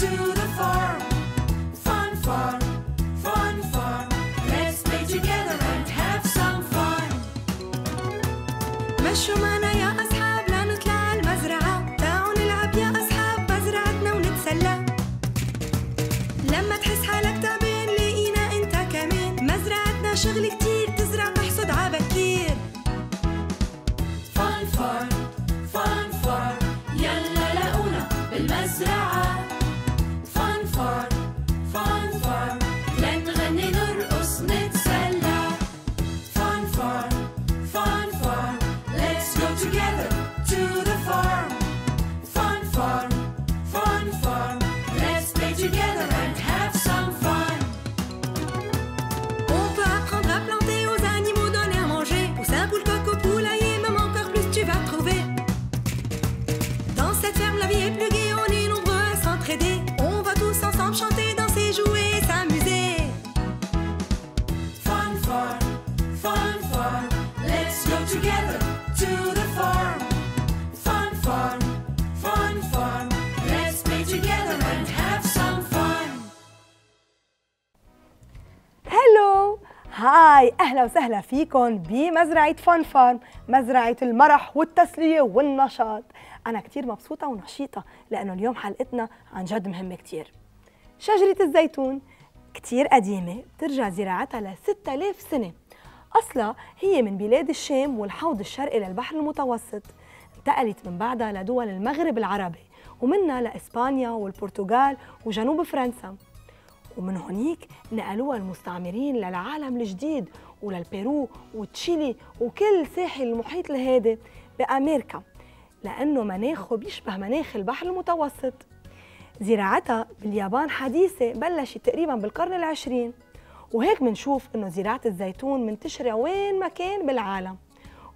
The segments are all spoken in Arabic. to the farm. Fun farm, fun farm. Let's play together and have some fun. مشوا معنا يا أصحاب لا نطلع عالمزرعة، تعالوا نلعب يا أصحاب مزرعتنا ونتسلى. لما تحس حالك تعبان لاقينا أنت كمان، مزرعتنا شغل كتير تزرع تحصد عبكير. Fun farm, fun farm. يلا لاقونا بالمزرعة. Fun farm, fun farm. لا نغني نرقص نتسلى. Fun farm, fun farm. Let's go together to the farm. Fun farm, fun farm. Let's play together and have some fun. On peut apprendre à planter, aux animaux donner à manger, aux un boule coq, aux poulailler, même encore plus tu vas trouver. Dans cette ferme la vie est plus gaie, on est nombreux à s'entraider. On va tous ensemble chanter, danser, jouer et s'amuser. Fun farm, fun farm. Let's go together to the farm. Fun farm, fun farm. Let's play together and have some fun. هلو، هاي، اهلا وسهلا فيكم بمزرعه فان فارم، مزرعه المرح والتسليه والنشاط. انا كتير مبسوطه ونشيطه لانه اليوم حلقتنا عن جد مهمه كتير. شجره الزيتون كتير قديمه، بترجع زراعتها ل 6000 سنه. اصلها هي من بلاد الشام والحوض الشرقي للبحر المتوسط، انتقلت من بعدها لدول المغرب العربي ومنها لاسبانيا والبرتغال وجنوب فرنسا، ومن هونيك نقلوها المستعمرين للعالم الجديد وللبيرو وتشيلي وكل ساحل المحيط الهادئ بأمريكا، لأنه مناخه بيشبه مناخ البحر المتوسط. زراعتها باليابان حديثة، بلشت تقريباً بالقرن العشرين، وهيك منشوف أنه زراعة الزيتون منتشرة وين ما كان بالعالم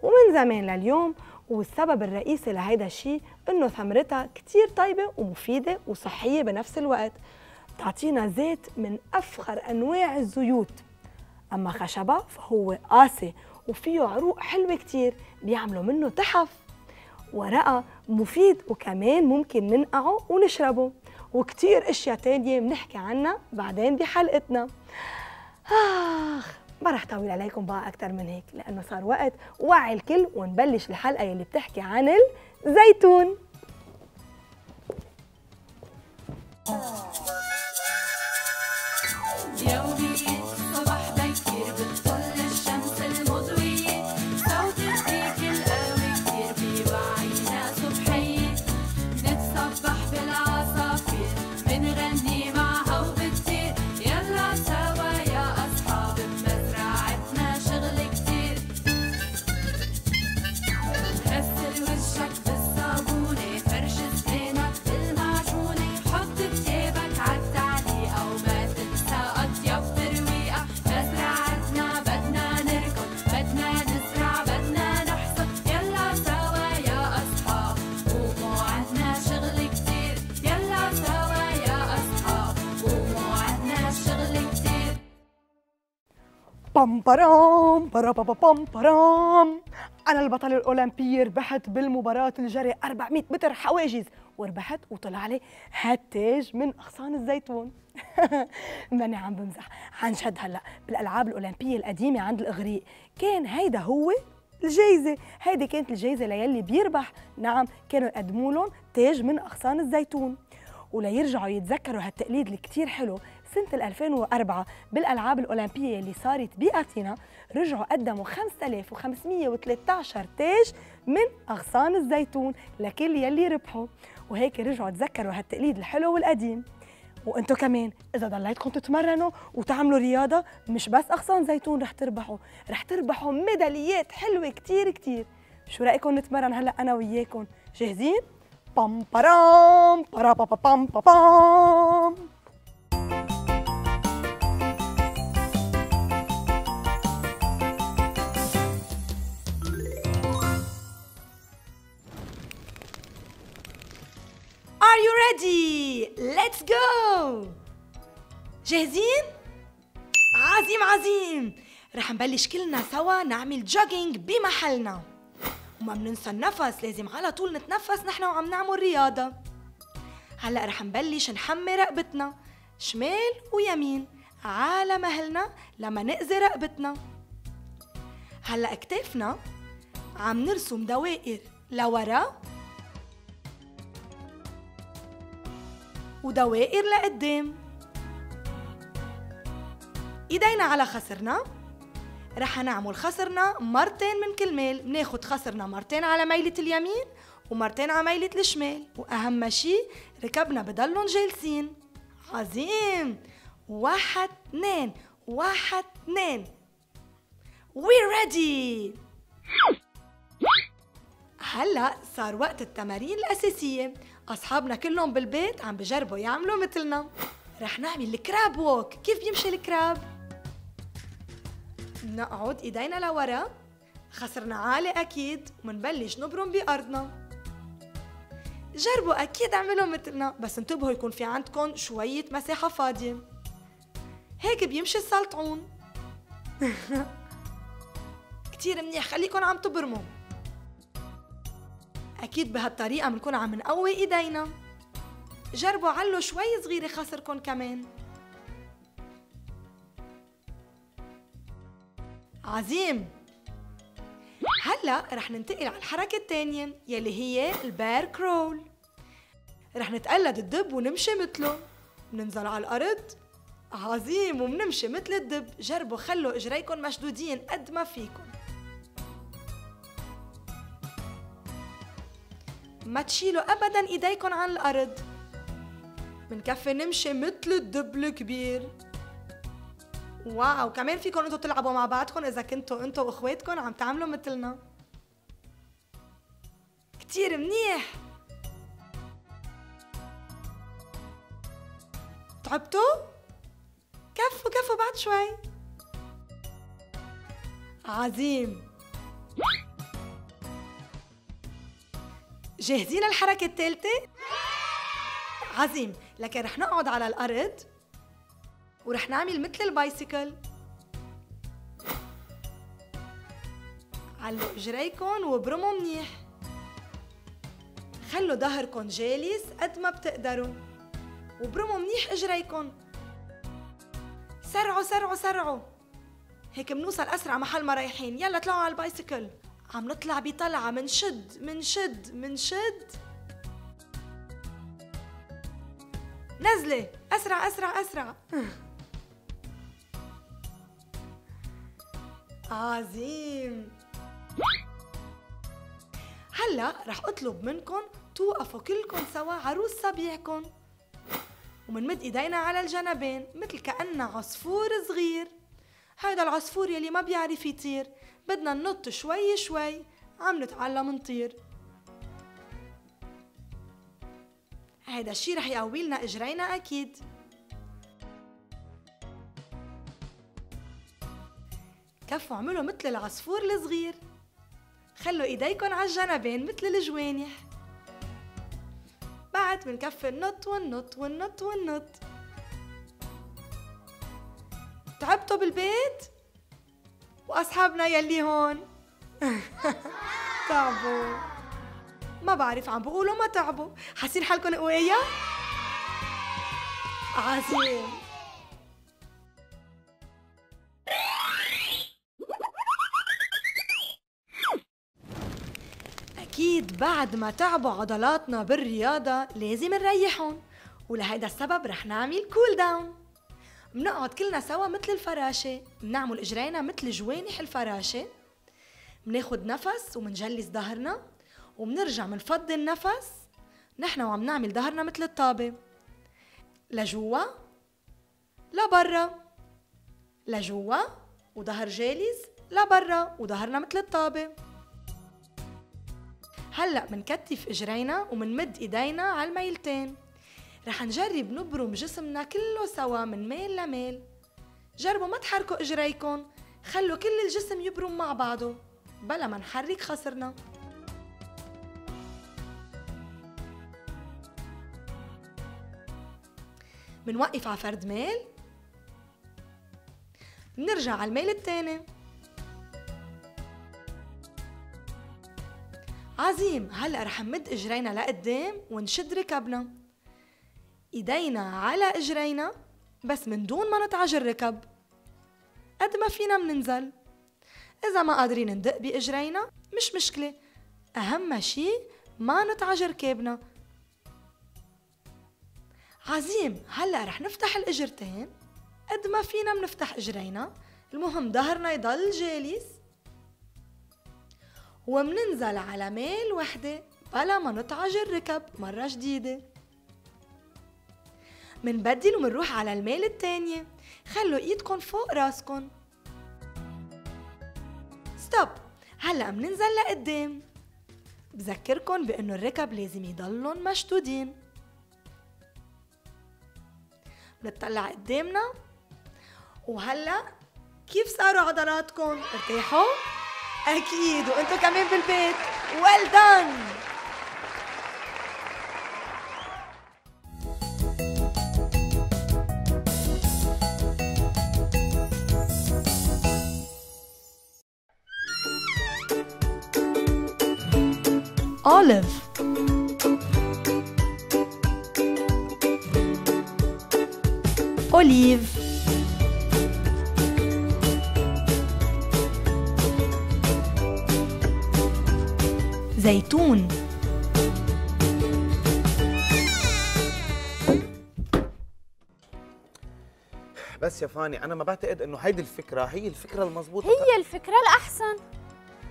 ومن زمان لليوم، والسبب الرئيسي لهيدا الشي أنه ثمرتها كتير طيبة ومفيدة وصحية بنفس الوقت، تعطينا زيت من أفخر أنواع الزيوت. أما خشبة فهو قاسي وفيه عروق حلوة كتير، بيعملوا منه تحف، ورقة مفيد وكمان ممكن ننقعه ونشربه، وكتير أشياء تانية بنحكي عنها بعدين بحلقتنا. آخ، ما رح طول عليكم بقى أكتر من هيك لأنه صار وقت وعي الكل ونبلش الحلقة يلي بتحكي عن الزيتون. يومي صباح بكير بتطل الشمس المضوية، صوت الديك القوي كتير بيوعينا صبحية، بنتصبح بالعصافير بنغني معها وبتطير، يلا سوا يا أصحاب بمزرعتنا شغل كتير، غسل وشك بالصابونة، فرش سنانك بالمعجونة، حط كتابك عالتعليق أو ما تنسى بام برام برا بابا بام برام. أنا البطلة الأولمبية ربحت بالمباراة الجري 400 متر حواجز، وربحت وطلع لي هالتاج من أغصان الزيتون. ماني عم بمزح، عن جد هلا بالألعاب الأولمبية القديمة عند الإغريق كان هيدا هو الجايزة، هيدي كانت الجايزة ليلي بيربح، نعم كانوا يقدموا لهم تاج من أغصان الزيتون. وليرجعوا يتذكروا هالتقليد اللي كتير حلو، سنة 2004 بالألعاب الأولمبية اللي صارت بأثينا رجعوا قدموا 5513 تاج من أغصان الزيتون لكل يلي ربحوا، وهيك رجعوا تذكروا هالتقليد الحلو والقديم. وانتو كمان إذا ضليتكم تتمرنوا وتعملوا رياضة مش بس أغصان زيتون رح تربحوا، رح تربحوا ميداليات حلوة كتير كتير. شو رأيكم نتمرن هلأ أنا وياكم؟ جاهزين؟ بام برام برا بابا بام بام. Are you ready? Let's go! جاهزين؟ عظيم عظيم! رح نبلش كلنا سوا نعمل جوجينج بمحلنا، وما بننسى النفس، لازم على طول نتنفس نحن وعم نعمل رياضة. هلا رح نبلش نحمي رقبتنا شمال ويمين على مهلنا لما نأذي رقبتنا. هلا اكتافنا عم نرسم دوائر لورا ودوائر لقدام. ايدينا على خصرنا، رح نعمل خصرنا مرتين من كل ميل، بناخد خصرنا مرتين على ميلة اليمين ومرتين على ميلة الشمال، واهم شيء ركبنا بضلهم جالسين. عظيم. واحد اثنين، واحد اثنين، وي ريدي. هلا صار وقت التمارين الاساسيه، اصحابنا كلهم بالبيت عم بجربوا يعملوا مثلنا. رح نعمل الكراب ووك. كيف بيمشي الكراب؟ نقعد ايدينا لورا، خصرنا عالي اكيد، ومنبلش نبرم بارضنا. جربوا اكيد اعملوا مثلنا، بس انتبهوا يكون في عندكم شويه مساحه فاضيه. هيك بيمشي السلطعون. كتير منيح، خليكن عم تبرموا. اكيد بهالطريقه بنكون عم نقوي ايدينا. جربوا علوا شوي صغيره خصركن كمان. عظيم. هلا رح ننتقل على الحركه الثانيه يلي هي البير كرول. رح نتقلد الدب ونمشي مثله، بننزل على الارض. عظيم، وبنمشي مثل الدب. جربوا خلوا اجريكن مشدودين قد ما فيكن، ما تشيلوا ابدا ايديكن عن الارض. بنكفي نمشي مثل الدب الكبير. واو، كمان فيكن انتو تلعبوا مع بعضكن اذا كنتو انتو واخواتكن عم تعملوا مثلنا. كتير منيح. تعبتوا؟ كفوا كفوا بعد شوي. عظيم. جاهزين الحركة الثالثة؟ عظيم. لكن رح نقعد على الأرض ورح نعمل مثل البايسيكل. علوا اجريكن وبرموا منيح، خلوا ظهركن جالس قد ما بتقدروا، وبرموا منيح اجريكن. سرعوا سرعوا سرعوا، هيك بنوصل أسرع محل ما رايحين. يلا طلعوا على البايسيكل. عم نطلع بطلعة، منشد منشد منشد. نزلة، أسرع أسرع أسرع. عظيم. هلا رح أطلب منكم توقفوا كلكم سوا عروس صبيعكم، ومنمد إيدينا على الجنبين مثل كأننا عصفور صغير. هيدا العصفور يلي ما بيعرف يطير، بدنا ننط شوي شوي، عم نتعلم نطير. هيدا الشي رح يقوي لنا اجرينا اكيد. كفوا اعملوا مثل العصفور الصغير، خلوا ايديكن على الجنبين مثل الجوانح. بعد بنكفي ننط وننط وننط وننط. تعبتوا بالبيت؟ واصحابنا يلي هون تعبوا. ما بعرف عم بقولوا ما تعبوا، حاسين حالكم قوية؟ عظيم. اكيد بعد ما تعبوا عضلاتنا بالرياضة لازم نريحهم، ولهيدا السبب رح نعمل كول داون. بنقعد كلنا سوا مثل الفراشة، بنعمل اجرينا مثل جوانح الفراشة، بناخد نفس وبنجلس ظهرنا، وبنرجع بنفضي النفس نحن وعم نعمل ظهرنا مثل الطابة، لجوا لبرا لجوا، وظهر جالس لبرا، وظهرنا مثل الطابة. هلا بنكتف اجرينا وبنمد ايدينا على الميلتين. رح نجرب نبرم جسمنا كله سوا من ميل لميل. جربوا ما تحركوا اجريكن، خلوا كل الجسم يبرم مع بعضه بلا ما نحرك خصرنا. بنوقف على فرد ميل، بنرجع على الميل الثاني. عظيم. هلا رح نمد اجرينا لقدام ونشد ركبنا، إيدينا على إجرينا بس من دون ما نتعج الركب قد ما فينا مننزل. إذا ما قادرين ندق بإجرينا مش مشكلة، أهم شي ما نتعج ركابنا. عظيم. هلأ رح نفتح الإجرتين قد ما فينا منفتح إجرينا، المهم ظهرنا يضل جالس، ومننزل على ميل وحدة بلا ما نتعج الركب. مرة جديدة منبدل ومنروح على الميل التانية. خلوا ايدكن فوق راسكن. ستوب. هلأ مننزل لقدام. بذكركن بأنه الركب لازم يضلن مشدودين. بنطلع قدامنا، وهلأ كيف صاروا عضلاتكن؟ ارتاحوا؟ أكيد، وأنتوا كمان بالبيت. well done. Olive. Olive. زيتون. بس يا فاني أنا ما بعتقد إنه هيدي الفكرة هي الفكرة المضبوطة، هي الفكرة الأحسن.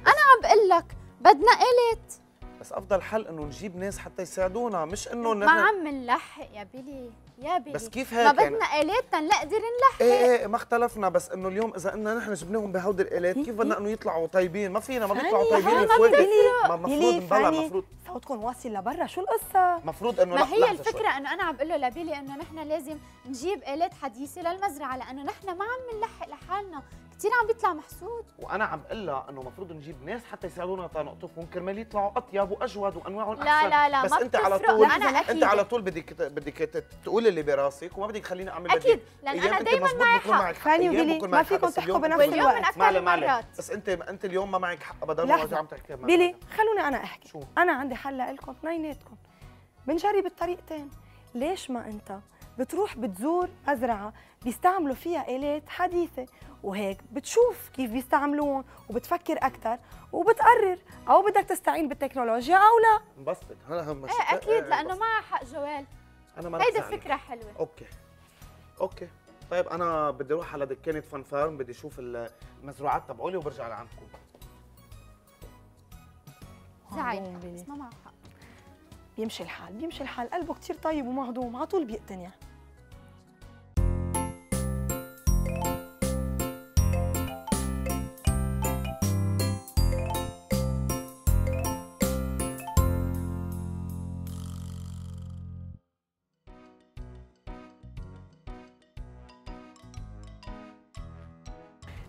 أنا عم بقول لك بدنا قلت، بس أفضل حل إنه نجيب ناس حتى يساعدونا، مش إنه ما عم نلحق يا بيلي. يا بيلي بس كيف هيك؟ ما بدنا آلات تنقدر نلحق. إيه ما اختلفنا، بس إنه اليوم إذا إنه نحن جبناهم بهودي الآلات كيف بدنا إنه يطلعوا طيبين؟ ما فينا ما بيطلعوا طيبين الفواكه. ما مفروض نبلع، مفروض صوتكم واصل لبرا، شو القصة؟ مفروض إنه ما هي الفكرة إنه أنا عم بقول له لبيلي إنه نحن لازم نجيب آلات حديثة للمزرعة لأنه نحن ما عم نلحق لحالنا، كثير عم بيطلع محسود. وانا عم بقول لها انه المفروض نجيب ناس حتى يساعدونا تنقطفهم كرمال يطلعوا اطيب واجود وانواعهم احسن. لا لا لا بس ما انت على طول، انت على طول بدك تقول اللي براسك وما بدك خليني اعمل اكيد، لان انا دائما معي حق. فاني وبيلي ما فيكم تحكوا بنفس الوقت، ما بس انت اليوم ما معك حق ابدا وما عم تحكي معي. بيلي خلوني انا احكي. شو؟ انا عندي حل لكم اثنيناتكم. بنجرب الطريقتين. ليش ما انت بتروح بتزور مزرعه بيستعملوا فيها آلات حديثه وهيك بتشوف كيف بيستعملوهم وبتفكر اكثر وبتقرر، او بدك تستعين بالتكنولوجيا او لا. انبسطت انا هم ايه اكيد لانه معها حق جوال. انا ما هيدي فكره حلوه. اوكي طيب انا بدي اروح على دكانه فان فارم، بدي اشوف المزروعات تبعولي وبرجع لعندكم. زعلت بس ما معها حق. بيمشي الحال، قلبه كثير طيب ومهضوم على طول بيقتنع.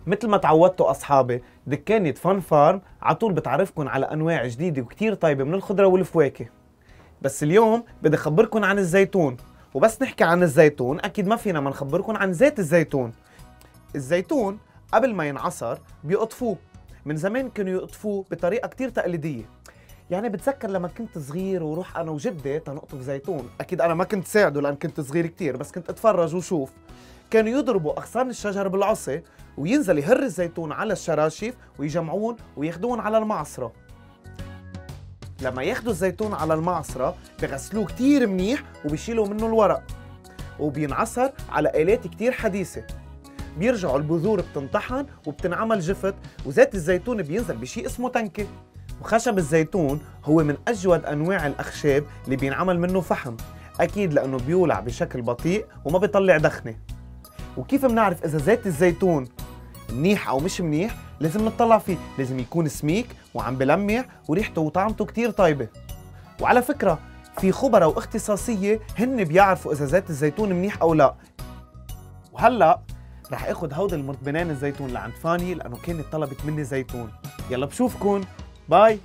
مثل ما تعودتوا اصحابي، دكانة فان فارم على طول بتعرفكم على انواع جديده وكثير طيبه من الخضره والفواكه. بس اليوم بدي اخبركم عن الزيتون، وبس نحكي عن الزيتون اكيد ما فينا ما نخبركم عن زيت الزيتون. الزيتون قبل ما ينعصر بيقطفوه، من زمان كانوا يقطفوه بطريقه كثير تقليديه. يعني بتذكر لما كنت صغير وروح انا وجدي تنقطف زيتون، اكيد انا ما كنت ساعده لان كنت صغير كثير، بس كنت اتفرج وشوف. كانوا يضربوا اغصان الشجر بالعصا وينزل يهر الزيتون على الشراشف ويجمعون وياخدون على المعصره. لما ياخدوا الزيتون على المعصره بغسلوه كتير منيح وبيشيلوا منه الورق، وبينعصر على آلات كتير حديثه. بيرجعوا البذور بتنطحن وبتنعمل جفت، وزيت الزيتون بينزل بشيء اسمه تنكه. وخشب الزيتون هو من اجود انواع الاخشاب اللي بينعمل منه فحم، اكيد لانه بيولع بشكل بطيء وما بيطلع دخنه. وكيف بنعرف اذا زيت الزيتون منيح او مش منيح؟ لازم نطلع فيه، لازم يكون سميك وعم بلمع وريحته وطعمته كتير طيبه. وعلى فكره في خبراء واختصاصيه هن بيعرفوا اذا زيت الزيتون منيح او لا. وهلا رح اخذ هودي المرتبنان الزيتون لعند فاني لانه كانت طلبت مني زيتون. يلا بشوفكن، باي.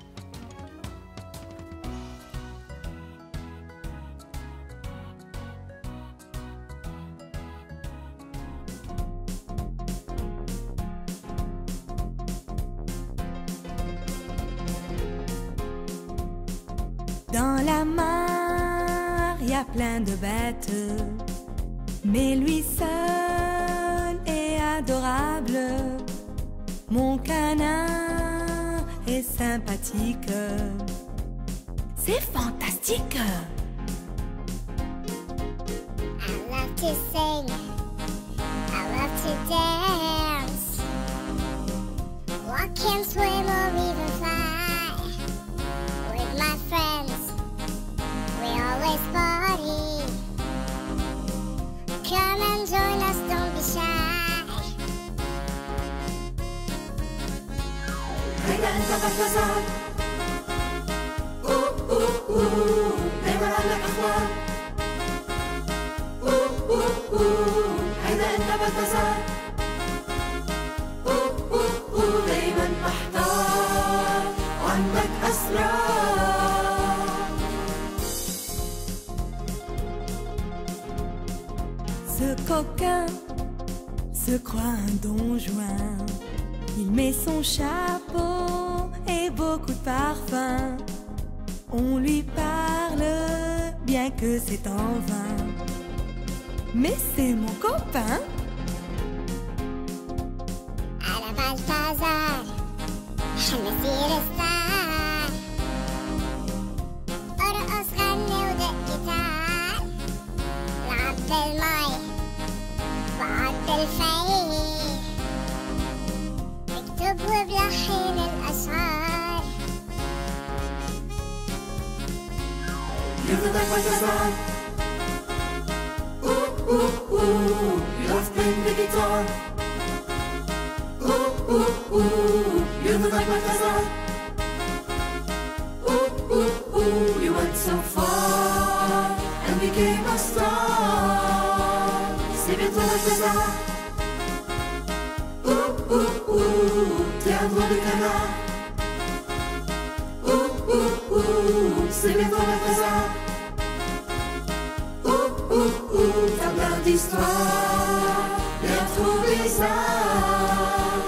a plein de bêtes, mais lui seul est adorable. Mon canin est sympathique, c'est fantastique. I love to sing, I love to dance. Walk and swim or even fly. With my friends, we always party. Come and join us, don't be shy. رجعت بالفزار. أوه أوه أوه. دايما على الأخبار. هيدا انت بتزار. دايما محتار وعندك اسرار. Ce coquin se croit un don juin. Il met son chapeau et beaucoup de parfum. On lui parle bien que c'est en vain. Mais c'est mon copain. على بالفازار حنصير ستار. ارقص غني ودق جيتار. لعب بالمي وعد الفيل. اكتب وبلحن الاشعار. يفضل بالفازار. You're playing the guitar. You're the like my cousin. You went so far and became a star. C'est bien toi le cousin. T'es un drôle de canard. C'est bien toi le cousin. T'as plein d'histoires, bien trop bizarres.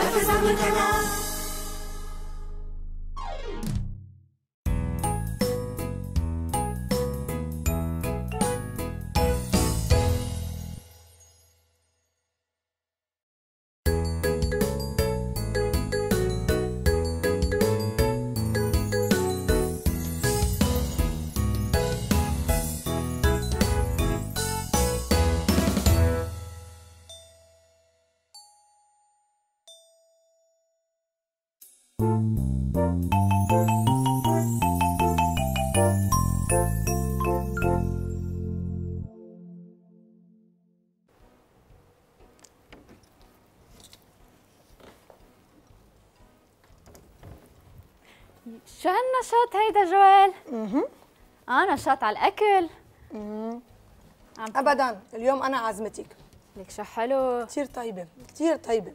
Elle fait ça le canard. شو هالنشاط هيدا جوال؟ نشاط على الأكل. أبداً، اليوم أنا عازمتك. لك شو حلو. كثير طيبة، كثير طيبة.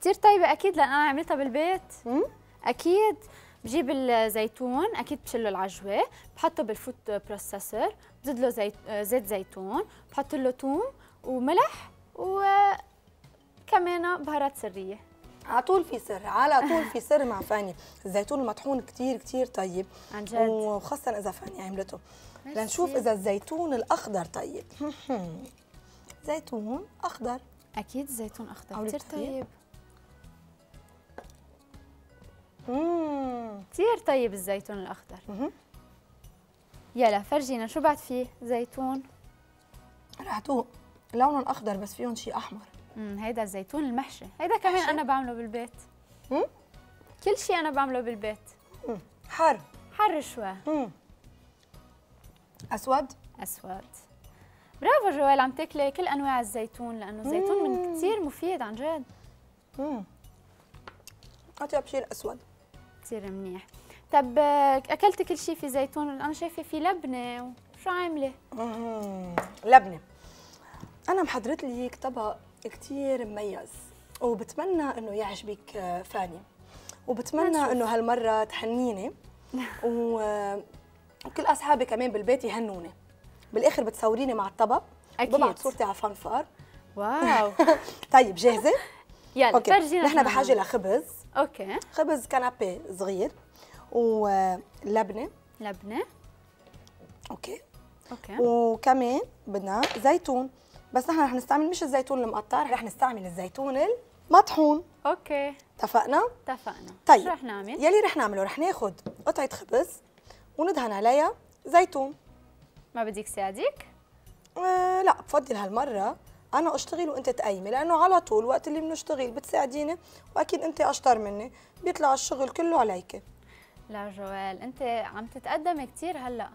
كثير طيبة أكيد لأن أنا عملتها بالبيت. أكيد بجيب الزيتون، أكيد بشله العجوة، بحطه بالفود بروسيسور، بزيد له زيت زيتون، بحط له ثوم وملح وكمان بهارات سرية. على طول في سر، على طول في سر مع فاني. الزيتون المطحون كتير كتير طيب عن جد، وخاصة إذا فاني عملته. لنشوف إذا الزيتون الأخضر طيب. زيتون أخضر، أكيد زيتون أخضر كتير طيب. كتير طيب الزيتون الأخضر. يلا فرجينا شو بعد فيه زيتون. رح تقول لونه الأخضر بس فيهم شيء أحمر. هيدا الزيتون المحشي، هيدا كمان محشي. أنا بعمله بالبيت. كل شيء أنا بعمله بالبيت. حر. حر شوي. أسود. أسود. برافو جوال، عم تاكلي كل أنواع الزيتون لأنه الزيتون من كثير مفيد عن جد. أطيب شيء الأسود. كثير منيح. طب أكلت كل شيء في زيتون، أنا شايفة في لبنة، شو عاملة؟ لبنة. أنا محضرت لك طبق كتير مميز وبتمنى انه يعجبك فاني، وبتمنى انه هالمره تحنيني وكل اصحابي كمان بالبيت يهنوني. بالاخر بتصوريني مع الطبق وببعث صورتي على فان فار. واو. طيب جاهزه؟ يلا فرجينا. نحن بحاجه لخبز. اوكي. خبز كنابي صغير ولبنه. لبنه. اوكي. أوكي. وكمان بدنا زيتون، بس نحن رح نستعمل مش الزيتون المقطع، رح نستعمل الزيتون المطحون. اوكي اتفقنا؟ اتفقنا. طيب شو رح نعمل؟ يلي رح نعمله رح ناخذ قطعة خبز وندهن عليها زيتون. ما بديك ساعدك؟ لا بفضل هالمرة أنا أشتغل وأنت تقيمي، لأنه على طول وقت اللي بنشتغل بتساعديني وأكيد أنت أشطر مني، بيطلع الشغل كله عليكي. لا جوال، أنت عم تتقدمي كثير هلا،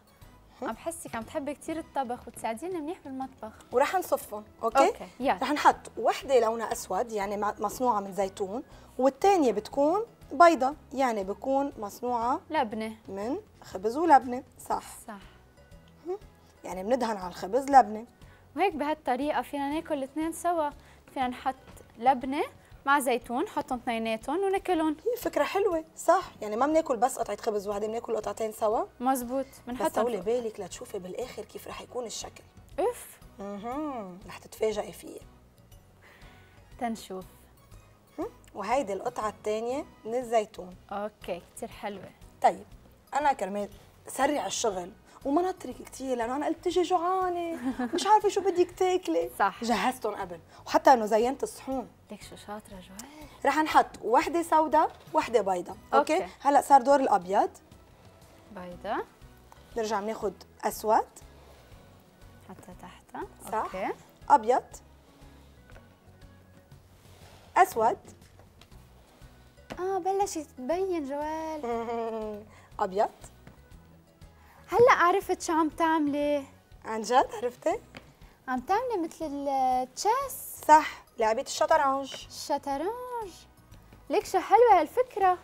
عم بحسك عم تحبي كثير الطبخ وتساعديني منيح بالمطبخ. ورح نصفهم، أوكي؟ يلا رح نحط وحدة لونها أسود يعني مصنوعة من زيتون، والثانية بتكون بيضة يعني بكون مصنوعة لبنة من خبز ولبنة، صح؟ صح. يعني بندهن على الخبز لبنة، وهيك بهالطريقة فينا ناكل الاثنين سوا، فينا نحط لبنة مع زيتون، نحطهم اثنيناتهم وناكلهم. هي فكرة حلوة، صح، يعني ما بناكل بس قطعة خبز وحدة، بناكل قطعتين سوا. مزبوط، بنحطهم. بس طولي بالك لتشوفي بالآخر كيف رح يكون الشكل. اف رح تتفاجئي فيه. تنشوف. وهيدي القطعة الثانية من الزيتون. اوكي، كثير حلوة. طيب، أنا كرمال سرع الشغل وما نطرك كثير لانه انا قلت تجي جوعانه مش عارفه شو بدك تاكلي، صح، جهزتهم قبل وحتى انه زينت الصحون. ليك شو شاطره جوال. رح نحط وحده سوداء وحده بيضاء، أوكي. هلا صار دور الابيض، بيضاء، نرجع بناخذ اسود حتى تحتها، اوكي، صح، ابيض، اسود، بلشت تبين جوال. ابيض. هلا عرفت شو عم تعملي؟ عن جد عرفتي؟ عم تعملي مثل التشيس، صح، لعبة الشطرنج. الشطرنج، ليك شو حلوة هالفكرة.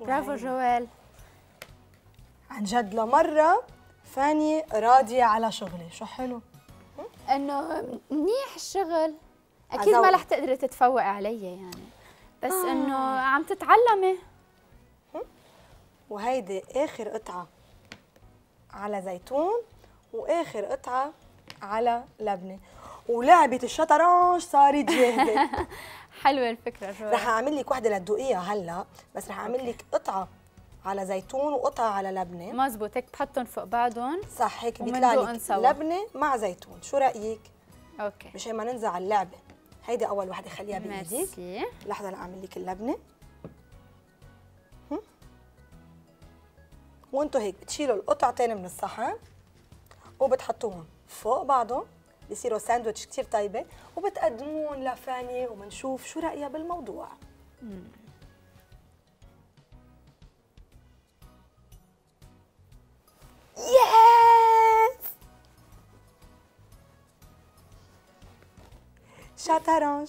برافو جوال، عن جد لمرة فاني راضية على شغلي، شو حلو انه منيح الشغل، اكيد ما رح تقدري تتفوقي علي يعني، بس انه عم تتعلمي. وهيدي اخر قطعة على زيتون واخر قطعه على لبنه، ولعبه الشطرنج صارت جاهزه. حلوه الفكره شوي. رح اعمل لك وحده لتذوقيها هلا، بس رح اعمل لك قطعه على زيتون وقطعه على لبنه. مزبوط، هيك بحطهم فوق بعضهم، صح، هيك بيطلع لك لبنه مع زيتون، شو رايك؟ اوكي، مشان ما ننزع اللعبه. هيدي اول وحده، خليها بايديك. لحظه انا اعمل لك اللبنه، وانتوا هيك بتشيلوا القطعتين من الصحن وبتحطوهم فوق بعضهم، بيصيروا ساندويتش كتير طيبه، وبتقدموهم لفاني وبنشوف شو رايها بالموضوع. ياس شطرنج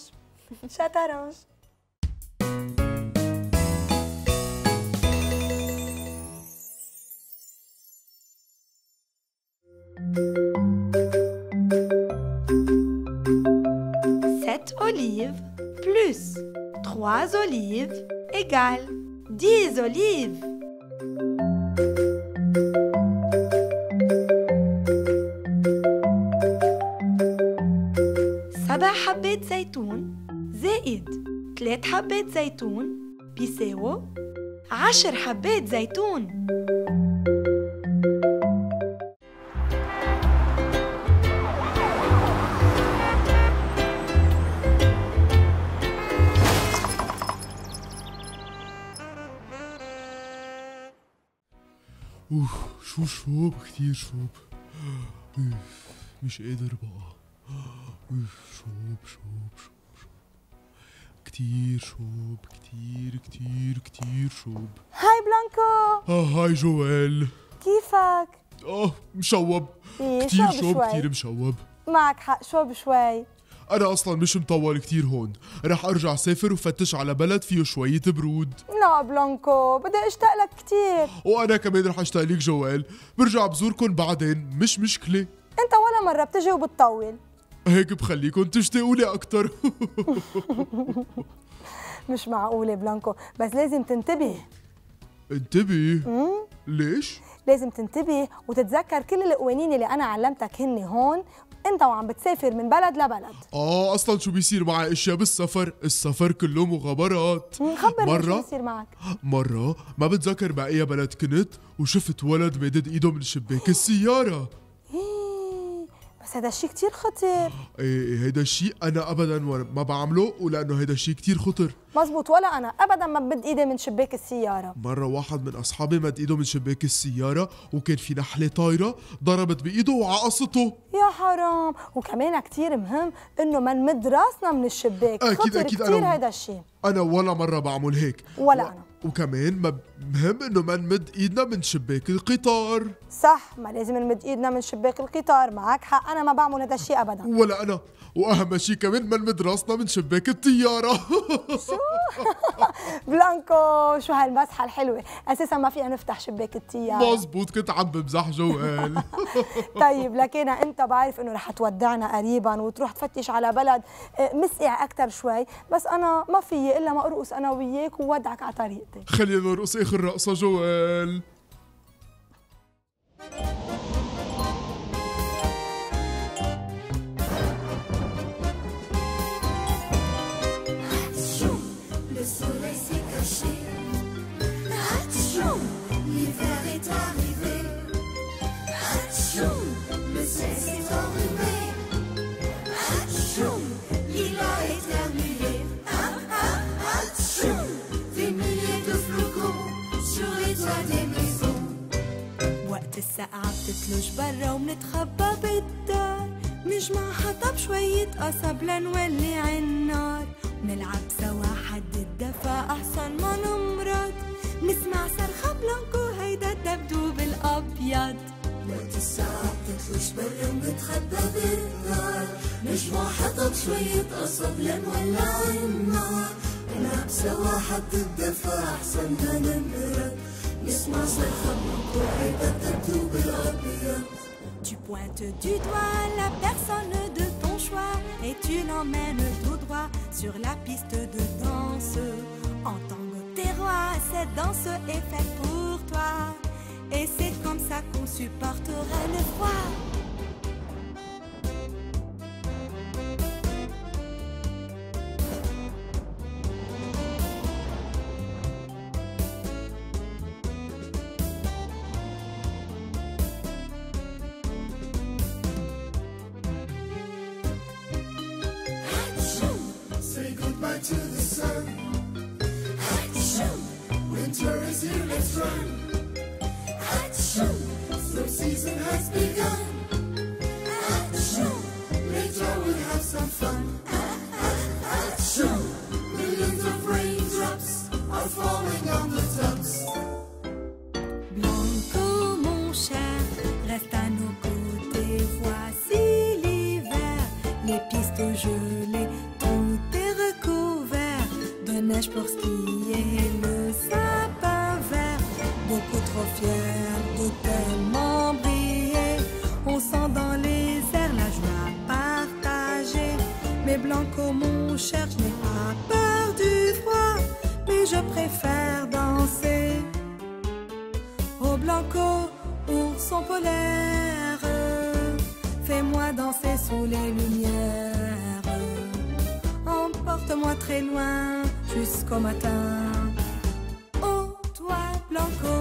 شطرنج. Plus 3 olives égale 10 olives. سبع حبات زيتون زائد 3 حبات زيتون بيساوي 10 حبات زيتون. اوف شو شوب، كتير شوب، مش قادر بقى، شوب كتير، شوب كتير شوب. هاي بلانكو. هاي جوال، كيفك؟ مشوب، كتير شوب، كتير مشوب. معك حق، شوب شوي. أنا أصلاً مش مطول كتير هون، رح أرجع سافر وفتش على بلد فيه شوية برود. لا بلانكو، بدي أشتاق لك كتير. وأنا كمان رح أشتاق لك جوال، برجع بزوركن بعدين، مش مشكلة. أنت ولا مرة بتجي وبتطول. هيك بخليكن تشتاقوا لي أكتر. مش معقولة بلانكو، بس لازم تنتبه. انتبه؟ ليش؟ لازم تنتبه وتتذكر كل القوانين اللي أنا علمتك هن هون انت وعم بتسافر من بلد لبلد. اصلا شو بيصير معي اشياء بالسفر، السفر كله مغامرات. خبرني شو بيصير معك. مرة ما بتذكر مع اي بلد كنت وشفت ولد مدد ايده من شباك السيارة. بس هذا الشيء كثير خطير. ايه هيدا الشيء انا ابدا ما بعمله، ولانه هيدا الشيء كثير خطر. مزبوط، ولا انا ابدا ما بمد ايدي من شباك السياره. مره واحد من اصحابي مد ايده من شباك السياره وكان في نحله طايره ضربت بايده وعقصته. يا حرام، وكمان كثير مهم انه ما نمد راسنا من الشباك. اكيد خطر اكيد كثير هيدا الشيء. انا ولا مره بعمل هيك ولا انا. وكمان مهم انه ما نمد ايدنا من شباك القطار. صح، ما لازم نمد ايدنا من شباك القطار، معك حق، انا ما بعمل هذا الشيء ابدا. ولا انا، واهم شيء كمان ما نمد راسنا من شباك الطياره. شو؟ بلانكو شو هالمسحه الحلوه، اساسا ما فينا نفتح شباك الطياره. مزبوط، كنت عم بمزح جوال. طيب لكن انت بعرف انه رح تودعنا قريبا وتروح تفتش على بلد مسقع اكثر شوي، بس انا ما فيي الا ما ارقص انا وياك وودعك على طريق. خلينا نرقص آخر رقصة جوال. وقت السقعة بتتلج برا ومنتخبى بالدار، منجمع حطب شوية قصب لنولي عالنار، منلعب سوا حد الدفا أحسن ما نمرض، منسمع صرخة بلانكو هيدا الدبدوب الأبيض. وقت السقعة بتتلج برا ومنتخبى بالدار، منجمع حطب شوية قصب لنولي عالنار، منلعب سوا حد الدفا أحسن ما نمرض، نسمع صرخة بلانكو هيدا الدبدوب الأبيض. Tu pointes du doigt la personne de ton choix et tu l'emmènes tout droit sur la piste de danse. En tant que terroir, cette danse est faite pour toi et c'est comme ça qu'on supportera le froid. To the sun. Achoo! Winter is here, let's run. Achoo! Snow season has begun. Achoo! Later we'll have some fun. Achoo! Millions of raindrops are falling on the tops. Blanco, mon cher, reste à nos côtés. Voici l'hiver, les pistes gelées. Pour skier le sapin vert, beaucoup trop fier de tellement briller. On sent dans les airs la joie partagée. Mais Blanco, mon cher, je n'ai pas peur du froid, mais je préfère danser au Blanco, ourson polaire. Fais-moi danser sous les lumières, emporte-moi très loin jusqu'au matin. Oh toi Blanco.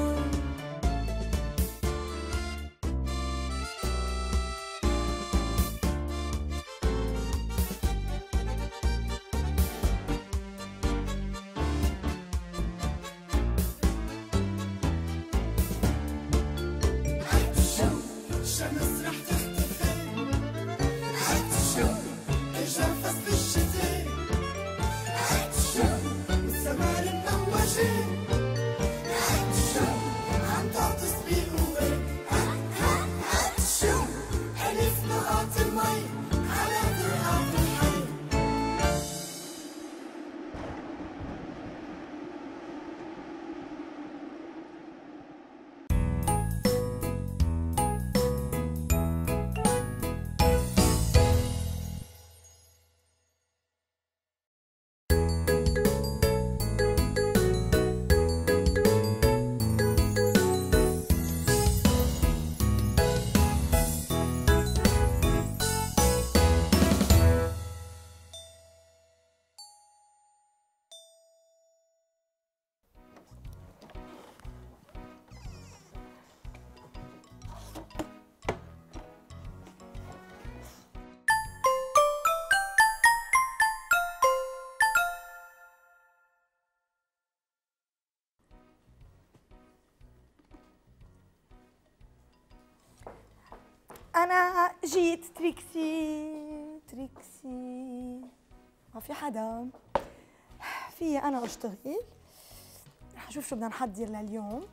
جيت تريكسي ما في حدا في انا اشتغل. رح اشوف شو بدنا نحضر لليوم.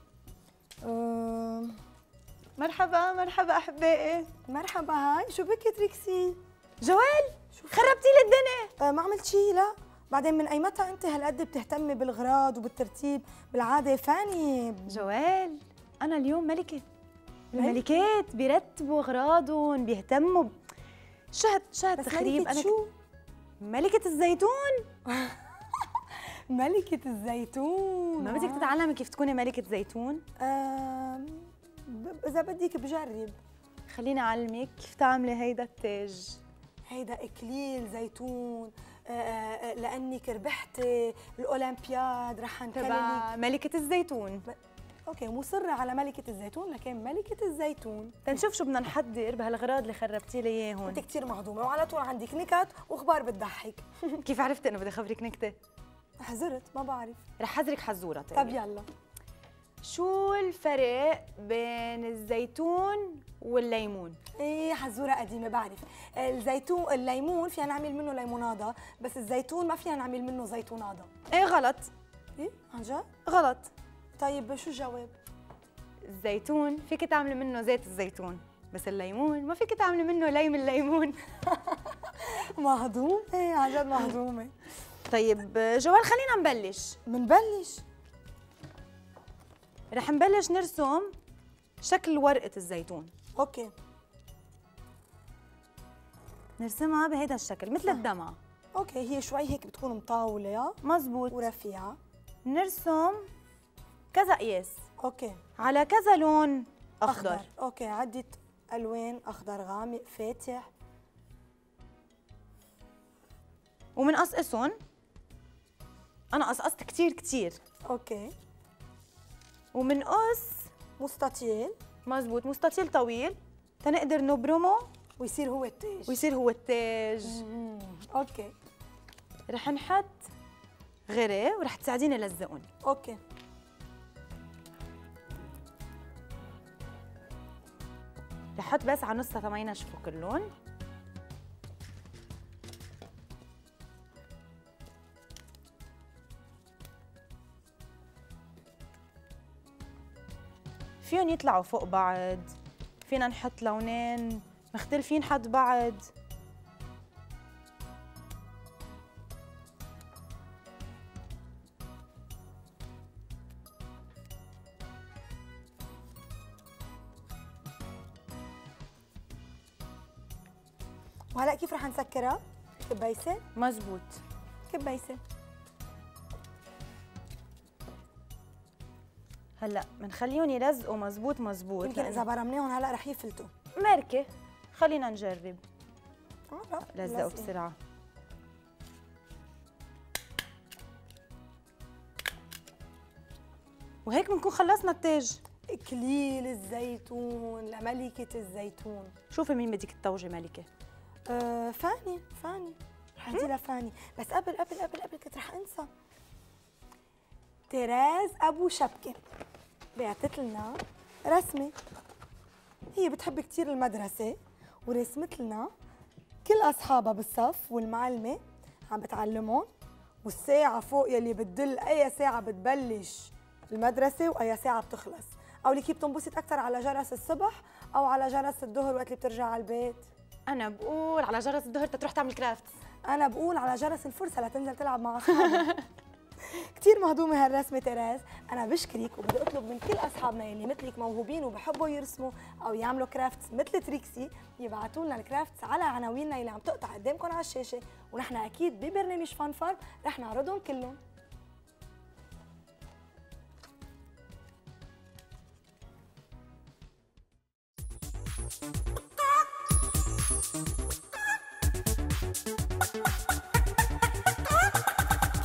مرحبا مرحبا احبائي. مرحبا. هاي شو بك تريكسي؟ جوال خربتي لي الدنيا. ما عملت شيء. لا بعدين من اي متى انت هالقد بتهتمي بالغراض وبالترتيب؟ بالعاده فاني جوال انا اليوم ملكه. الملكات بيرتبوا اغراضهم بيهتموا شهد تخريب. انا شو ملكه الزيتون. ملكه الزيتون. ما بدك تتعلمي كيف تكوني ملكه زيتون؟ اذا بدك بجرب. خليني اعلمك كيف تعملي هيدا التاج. هيدا اكليل زيتون. لانك ربحتي الاولمبياد رح انكلمك تبع ملكه الزيتون. اوكي مصره على ملكه الزيتون لكن ملكه الزيتون. تنشوف شو بدنا نحضر بهالغراض اللي خربتي لي اياهم. انت كثير مهضومه وعلى طول عندك نكت واخبار بتضحك. كيف عرفتي انه بدي اخبرك نكته؟ حزرت ما بعرف. رح حذرك حزوره. طيب يلا. شو الفرق بين الزيتون والليمون؟ ايه حزوره قديمه بعرف. الزيتون الليمون فينا نعمل منه ليموناده بس الزيتون ما فينا نعمل منه زيتوناده. ايه غلط. ايه عن جد؟ غلط. طيب شو الجواب؟ الزيتون فيك تعملي منه زيت الزيتون بس الليمون ما فيك تعملي منه ليم الليمون. مهضومه عن جد مهضومه. طيب جوال خلينا نبلش. بنبلش رح نبلش نرسم شكل ورقة الزيتون. اوكي نرسمها بهيدا الشكل مثل الدمعة. اوكي هي شوي هيك بتكون مطاولة. مزبوط ورفيعة. نرسم كذا قياس. اوكي على كذا لون أخضر. اوكي عدة ألوان أخضر غامق فاتح ومنقصقصهم. أنا قصقصت كتير كتير. اوكي ومنقص مستطيل. مزبوط مستطيل طويل تنقدر نبرمه ويصير هو التاج. اوكي رح نحط غيره ورح تساعديني لزقهم. اوكي رح احط بس على نصها تما ينشفوا كلهم. فيهم يطلعوا فوق بعض، فينا نحط لونين مختلفين حد بعض. وهلا كيف رح نسكرها؟ كبايسة؟ مزبوط كبايسة. هلا بنخليهم يلزقوا. مزبوط مزبوط. يمكن اذا برمناهم هلا رح يفلتوا. ماركه خلينا نجرب. لزقوا بسرعه. وهيك بنكون خلصنا التاج. اكليل الزيتون لملكه الزيتون. شوفي مين بدك تتوجي ملكه. فاني رح ادي لفاني. بس قبل كنت رح انسى. تيراز أبو شبكة بعتت لنا رسمة. هي بتحب كتير المدرسة ورسمت لنا كل أصحابها بالصف والمعلمة عم بتعلمهم والساعة فوق يلي بتدل أي ساعة بتبلش المدرسة وأي ساعة بتخلص. أو لكي بتنبسط أكثر على جرس الصبح أو على جرس الظهر وقت اللي بترجع على البيت؟ أنا بقول على جرس الظهر تروح تعمل كرافت. أنا بقول على جرس الفرصة لتنزل تلعب مع أصحابها. كتير مهضومة هالرسمة تيراز. أنا بشكرك وبدي أطلب من كل أصحابنا يلي مثلك موهوبين وبحبوا يرسموا أو يعملوا كرافتس مثل تريكسي يبعتوا لنا الكرافتس على عناويننا اللي عم تقطع قدامكم على الشاشة ونحن أكيد ببرنامج فان فارم رح نعرضهم كلهم.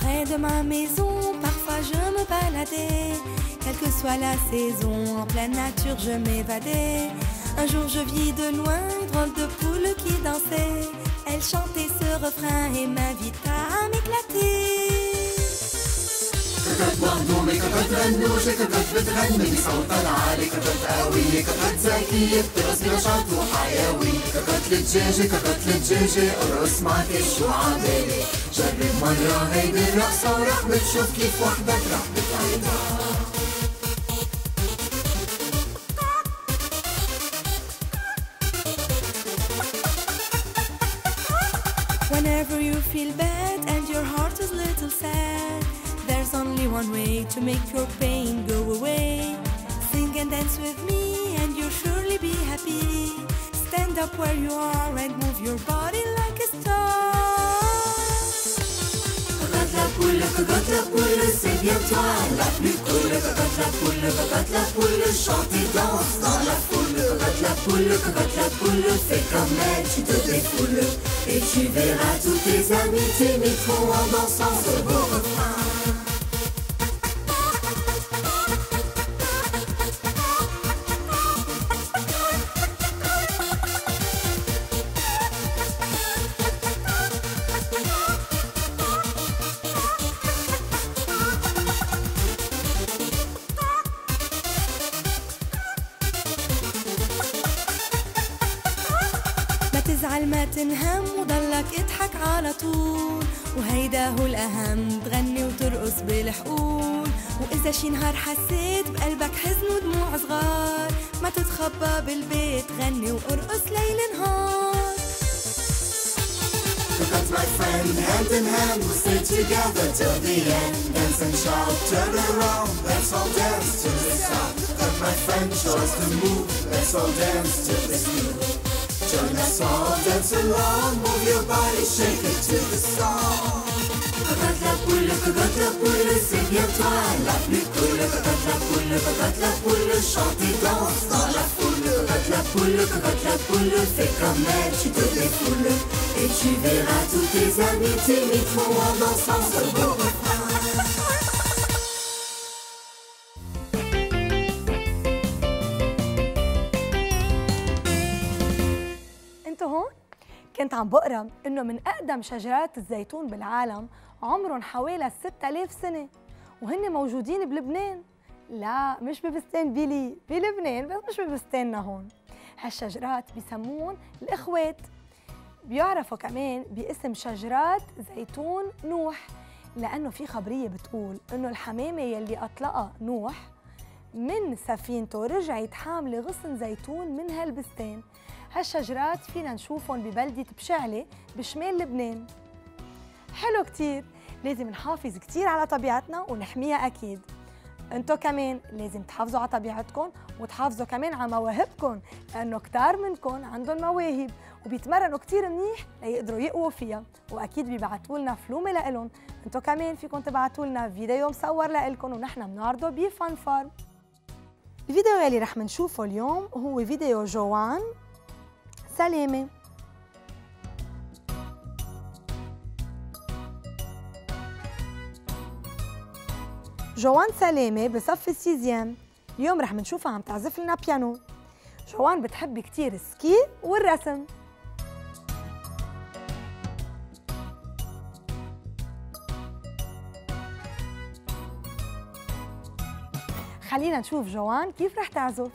Près de ma maison, parfois je me baladais. Quelle que soit la saison, en pleine nature je m'évadais. Un jour je vis de loin une drôle de poule qui dansait. Elle chantait ce refrain et m'invita à m'éclater. كتبت مهضومة كتبت غنوشة كتبت بتغني بصوتها العالي كتبت قوية كتبت ذكية بترسم نشاط وحيوي كتبت دجاجة كترت الدجاجة ارقص معك شو عبالي جرب مرة هيدي الرقصة ورح بتشوف كيف وحدك رح بتعيدها. Whenever you feel bad and your heart is little sad, there's only one way to make your pain go away. Sing and dance with me and you'll surely be happy. Stand up where you are and move your body like a star. Cocotte la poule, cocotte la poule, fais comme elle, tu te défoules. Et tu verras tous tes amis t'imiteront en dansant ce beau refrain. ما تنهم وضلك اضحك على طول وهيدا هو الأهم تغني وترقص بالحقول. وإذا شي نهار حسيت بقلبك حزن ودموع صغار ما تتخبى بالبيت غني وارقص ليل نهار. Cocotte my friend, hand in hand, we'll stay together till the end. Dance and shout, turn around, let's all dance till the sound. Cocotte my friend, show us the move, let's all dance till the sound. Join us all, dance along, move your body, shake it to the song. Cocotte la poule, c'est bien toi la plus cool. Cocotte la poule, chante et danse dans la foule. Cocotte la poule, fais comme elle, tu te défoules. Et tu verras tous tes amis t'imiteront en dansant ce beau refrain. كنت عم بقرا انه من اقدم شجرات الزيتون بالعالم عمرهم حوالي 6000 سنه وهن موجودين بلبنان. لا مش ببستان بيلي بلبنان بس مش ببستاننا هون. هالشجرات بسموهم الاخوات، بيعرفوا كمان باسم شجرات زيتون نوح لانه في خبريه بتقول انه الحمامه يلي اطلقها نوح من سفينته رجعت حامله غصن زيتون من هالبستان. هالشجرات فينا نشوفهم ببلدة بشعلة بشمال لبنان. حلو كتير، لازم نحافظ كتير على طبيعتنا ونحميها أكيد. انتو كمان لازم تحافظوا على طبيعتكم وتحافظوا كمان على مواهبكم لأنه كتار منكم عندهم مواهب وبيتمرنوا كتير منيح ليقدروا يقووا فيها وأكيد بيبعتوا لنا فلومة لإلهم. انتو كمان فيكم تبعتوا لنا فيديو مصور لإلكم ونحن بنعرضه بفان فارم. الفيديو يلي رح منشوفه اليوم هو فيديو جوان سلامة. جوان سلامة بصف السيزيام، اليوم رح منشوفها عم تعزف لنا بيانو. جوان بتحب كتير السكي والرسم. خلينا نشوف جوان كيف رح تعزف.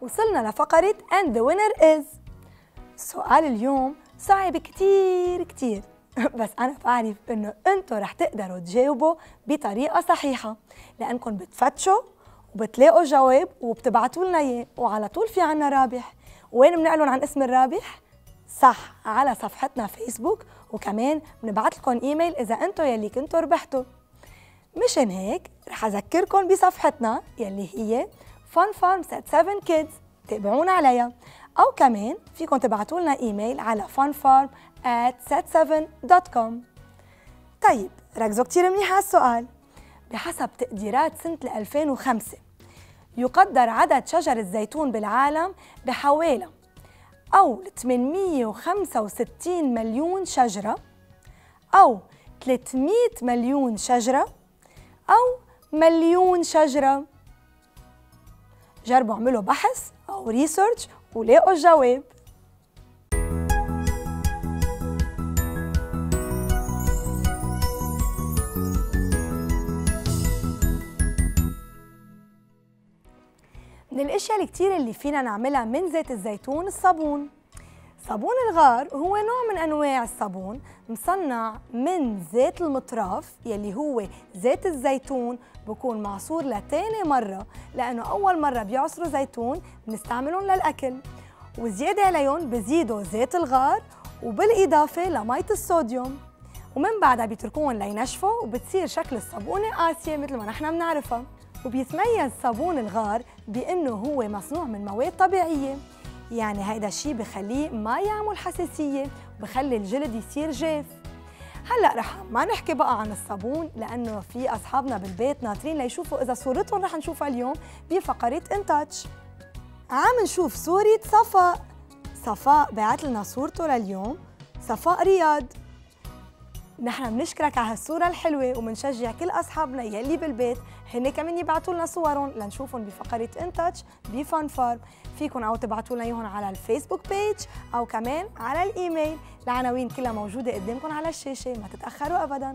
وصلنا لفقرة And the winner is. سؤال اليوم صعب كتير كتير، بس أنا بعرف إنه أنتوا رح تقدروا تجاوبوا بطريقة صحيحة، لأنكم بتفتشوا وبتلاقوا جواب وبتبعتوا لنا إياه، وعلى طول في عنا رابح. وين بنعلن عن اسم الرابح؟ صح، على صفحتنا فيسبوك، وكمان بنبعت لكم ايميل إذا أنتوا يلي كنتوا ربحتوا. مشان هيك رح أذكركم بصفحتنا يلي هي فان فارم سات 7 كيدز، تابعونا عليها، أو كمان فيكم تبعتوا لنا ايميل على fanfarm@sat7.com. طيب ركزوا كتير منيح على السؤال. بحسب تقديرات سنة 2005 يقدر عدد شجر الزيتون بالعالم بحوالي أو 865 مليون شجرة أو 300 مليون شجرة أو مليون شجرة. جربوا اعملوا بحث أو ريسيرش ولاقوا الجواب. من الاشياء الكتير اللي فينا نعملها من زيت الزيتون الصابون. صابون الغار هو نوع من انواع الصابون مصنع من زيت المطراف يلي هو زيت الزيتون، بكون معصور لتاني مره، لانه اول مره بيعصروا زيتون بنستعملهم للاكل، وزياده عليهم بزيدوا زيت الغار وبالاضافه لميه الصوديوم، ومن بعدها بيتركوهم لينشفوا وبتصير شكل الصابونه قاسيه مثل ما نحن بنعرفها. وبيتميز صابون الغار بانه هو مصنوع من مواد طبيعيه، يعني هيدا الشيء بخليه ما يعمل حساسيه وبخلي الجلد يصير جاف. هلا رح ما نحكي بقى عن الصابون لانه في اصحابنا بالبيت ناطرين ليشوفوا اذا صورتهم رح نشوفها اليوم بفقره ان تاتش. عم نشوف صوره صفاء. صفاء بعت لنا صورته لليوم، صفاء رياض. نحن بنشكرك على هالصوره الحلوه وبنشجع كل اصحابنا يلي بالبيت هن كمان يبعتوا لنا صورهم لنشوفهم بفقره ان تاتش بفان فارم. فيكم او تبعتوا لنا اياهم على الفيسبوك بيج او كمان على الايميل. العناوين كلها موجوده قدامكم على الشاشه، ما تتاخروا ابدا.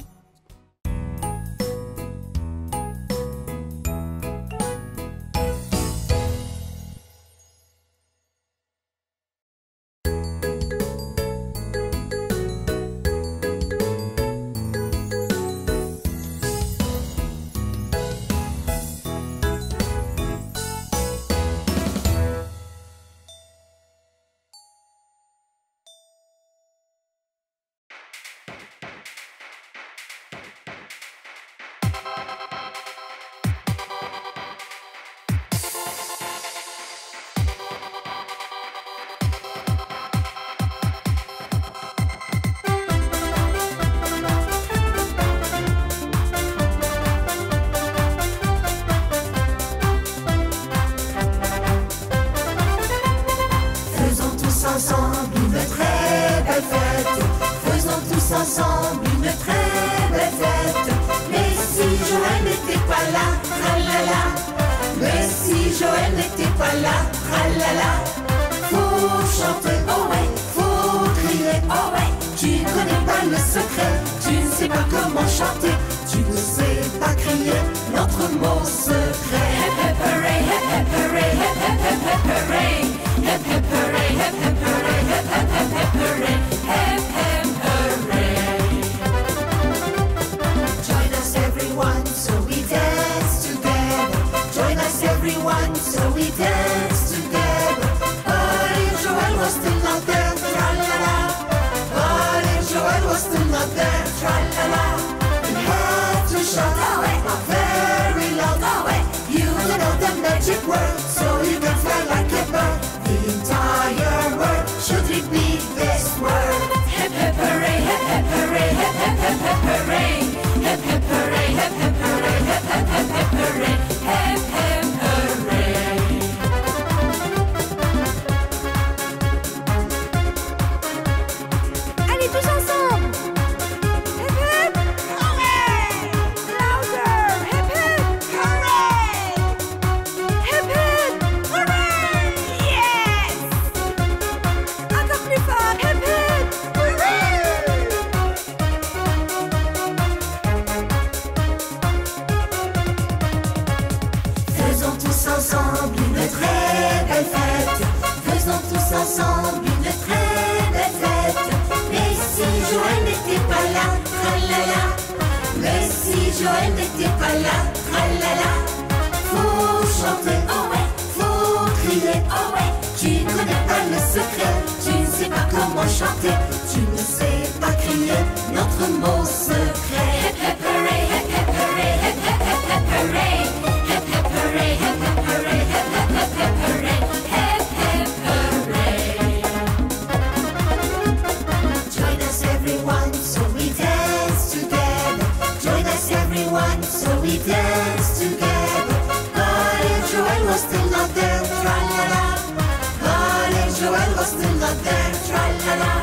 Allez, tous ensemble! جوال بتطلع خللا فوق شاطئ قوي فوق خيال قوي tu ne connais pas le secret tu ne sais pas comment chanter tu ne sais pas crier notre mot secret hip hip hooray hip hip hooray hip hip hip hip hooray hip hip hooray hip hip hooray hip hip hip hip hooray hip hip hooray join us everyone so we dance together join us everyone so we dance together but Joel was still not there tra-la-la Joëlle was still not there, tra-la-la.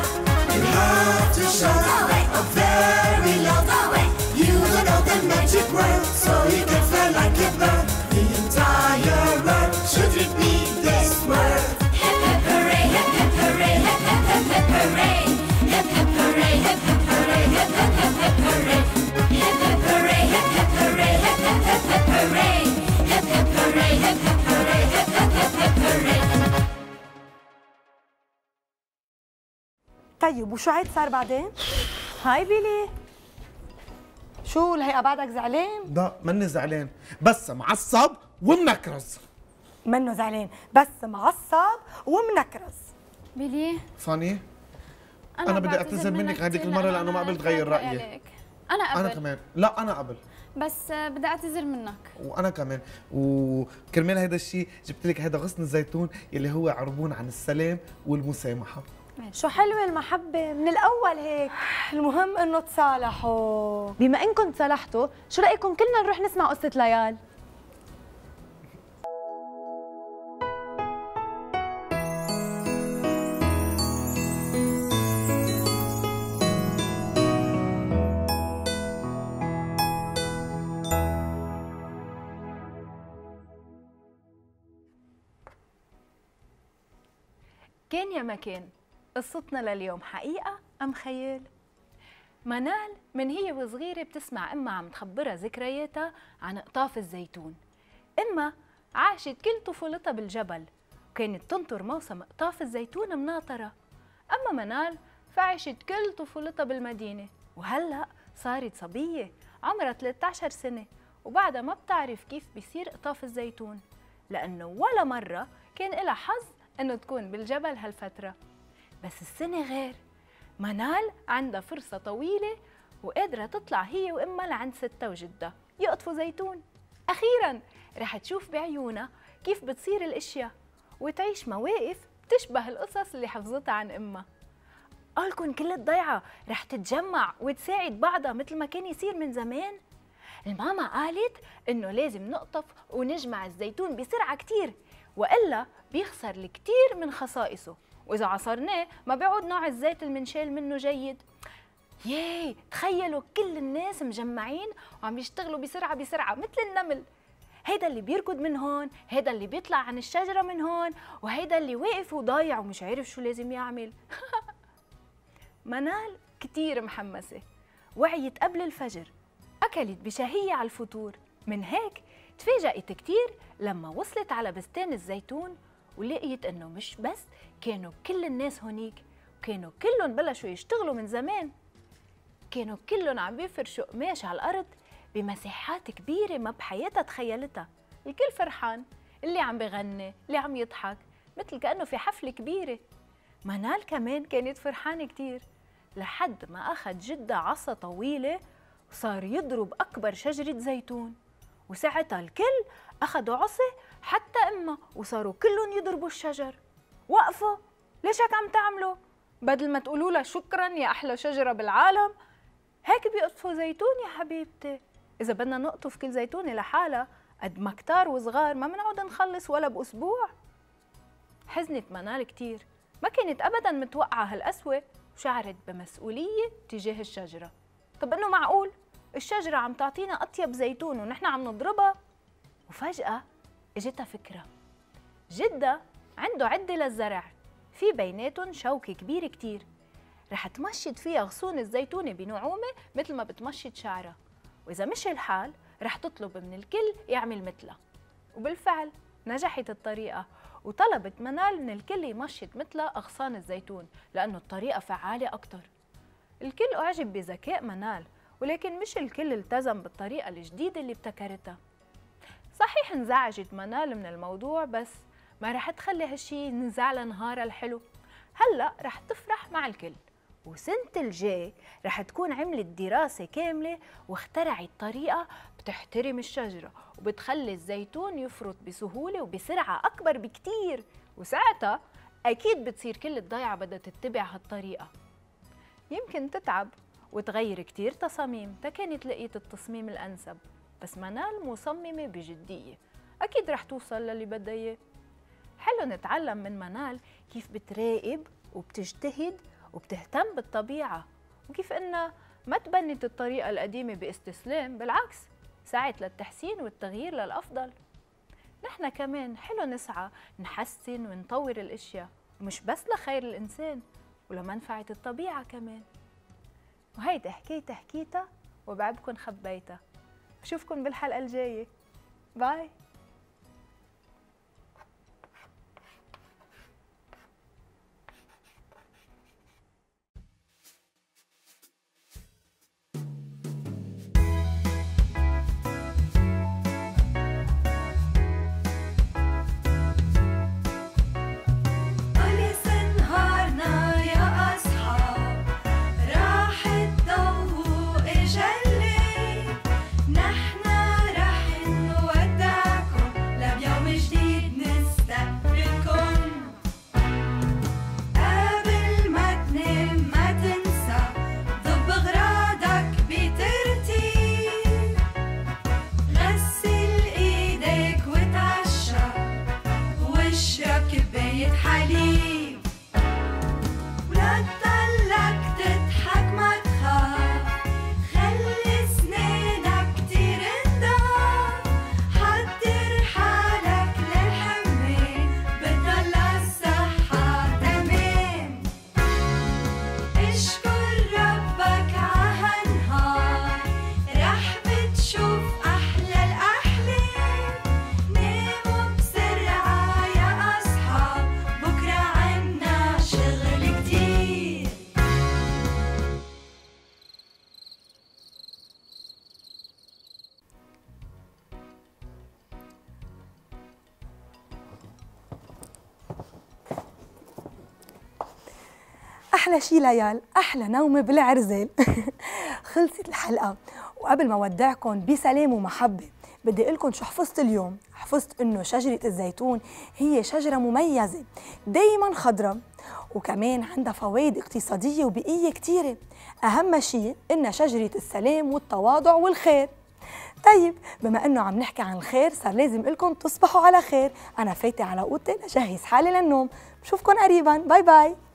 You have to shout away, a very loud away. You don't know the magic word, so you can fly like a bird. The entire world should repeat this word. Hip hip hooray, hip hip hooray, hip hip hip hip hooray. Hip hip hooray, hip hip hooray, hip hip hip hip hooray. Hip hip hooray, hip hip hooray, hip hip hip hip hooray. Hip hip hooray, hip hip hooray, hip hip hip hip hooray. طيب وشو عاد صار بعدين؟ هاي بيلي شو لهيقة بعدك زعلان؟ لا مني زعلان بس معصب ومنكرز منه زعلان بس معصب ومنكرز بيلي فاني أنا بدي أعتذر منك هذيك المرة لأنه ما قبلت غير رأيي أنا قبل أنا كمان لا أنا قبل بس بدي اعتذر منك وانا كمان وكرمال هيدا الشيء جبت لك هيدا غصن الزيتون اللي هو عربون عن السلام والمسامحة شو حلوة المحبة من الأول هيك المهم إنه تصالحوا بما إنكم تصالحتوا شو رأيكم كلنا نروح نسمع قصة ليال كان يا ما كان قصتنا لليوم حقيقة أم خيال؟ منال من هي وصغيرة بتسمع أمها عم تخبرها ذكرياتها عن قطاف الزيتون أمها عاشت كل طفولتها بالجبل وكانت تنطر موسم قطاف الزيتون مناطرة أما منال فعاشت كل طفولتها بالمدينة وهلأ صارت صبية عمرها 13 سنة وبعدها ما بتعرف كيف بيصير قطاف الزيتون لأنه ولا مرة كان إلها حظ أنه تكون بالجبل هالفترة بس السنة غير منال عندها فرصة طويلة وقادرة تطلع هي وأمها لعند ستة وجدة يقطفوا زيتون أخيراً رح تشوف بعيونها كيف بتصير الأشياء وتعيش مواقف بتشبه القصص اللي حفظتها عن أمها قالكن كل الضيعة رح تتجمع وتساعد بعضها مثل ما كان يصير من زمان الماما قالت إنه لازم نقطف ونجمع الزيتون بسرعة كتير وإلا بيخسر الكتير من خصائصه وإذا عصرناه ما بيعود نوع الزيت المنشال منه جيد ياي تخيلوا كل الناس مجمعين وعم يشتغلوا بسرعة بسرعة مثل النمل هيدا اللي بيركض من هون هيدا اللي بيطلع عن الشجرة من هون وهيدا اللي واقف وضايع ومش عارف شو لازم يعمل منال كتير محمسة وعيت قبل الفجر أكلت بشهية على الفطور من هيك تفاجأت كتير لما وصلت على بستان الزيتون ولقيت انه مش بس كانوا كل الناس هونيك وكانوا كلهم بلشوا يشتغلوا من زمان كانوا كلهم عم بيفرشوا قماش على الارض بمساحات كبيره ما بحياتها تخيلتها الكل فرحان اللي عم بغني اللي عم يضحك مثل كانه في حفله كبيره منال كمان كانت فرحانه كتير لحد ما اخذ جده عصا طويله وصار يضرب اكبر شجره زيتون وساعتها الكل اخذوا عصا حتى امه وصاروا كلهم يضربوا الشجر وقفوا ليش هيك عم تعملوا بدل ما تقولوا لها شكرا يا احلى شجره بالعالم هيك بيقطفوا زيتون يا حبيبتي اذا بدنا نقطف كل زيتونه لحالها قد ما كتار وصغار ما بنعود نخلص ولا باسبوع حزنت منال كتير ما كانت ابدا متوقعه هالقسوه وشعرت بمسؤوليه تجاه الشجره طب انه معقول الشجره عم تعطينا اطيب زيتون ونحن عم نضربها وفجاه اجتها فكرة جدة عنده عدة للزرع في بيناتهم شوكة كبيرة كتير رح تمشط فيها غصون الزيتونة بنعومة مثل ما بتمشط شعرها وإذا مش الحال رح تطلب من الكل يعمل مثلها وبالفعل نجحت الطريقة وطلبت منال من الكل يمشط مثلها أغصان الزيتون لأنه الطريقة فعالة أكتر الكل أعجب بذكاء منال ولكن مش الكل التزم بالطريقة الجديدة اللي ابتكرتها. صحيح انزعجت منال من الموضوع، بس ما رح تخلي هالشي نزعل نهارها الحلو. هلأ رح تفرح مع الكل، وسنة الجاي رح تكون عملت دراسة كاملة واخترعت طريقة بتحترم الشجرة وبتخلي الزيتون يفرط بسهولة وبسرعة أكبر بكتير، وساعتها أكيد بتصير كل الضيعة بدها تتبع هالطريقة. يمكن تتعب وتغير كتير تصاميم تكانت لقيت التصميم الأنسب، بس منال مصممة بجدية، أكيد رح توصل للي بدها إياه. حلو نتعلم من منال كيف بتراقب وبتجتهد وبتهتم بالطبيعة، وكيف إنها ما تبنت الطريقة القديمة باستسلام، بالعكس سعت للتحسين والتغيير للأفضل. نحن كمان حلو نسعى نحسن ونطور الأشياء، ومش بس لخير الإنسان ولمنفعة الطبيعة كمان. وهيدا حكايتها حكيتها وبعبكن خبيتها. بشوفكن بالحلقة الجاية، باي. أحلى شي ليال، أحلى نومة بالعرزال. خلصت الحلقة، وقبل ما ودعكم بسلام ومحبة بدي أقول لكم شو حفظت اليوم. حفظت إنه شجرة الزيتون هي شجرة مميزة دايماً خضراء، وكمان عندها فوائد اقتصادية وبيئية كتيرة. أهم شي إنها شجرة السلام والتواضع والخير. طيب بما إنه عم نحكي عن الخير، صار لازم لكم تصبحوا على خير. أنا فايتة على أوضتي لجهز حالي للنوم، بشوفكم قريباً، باي باي.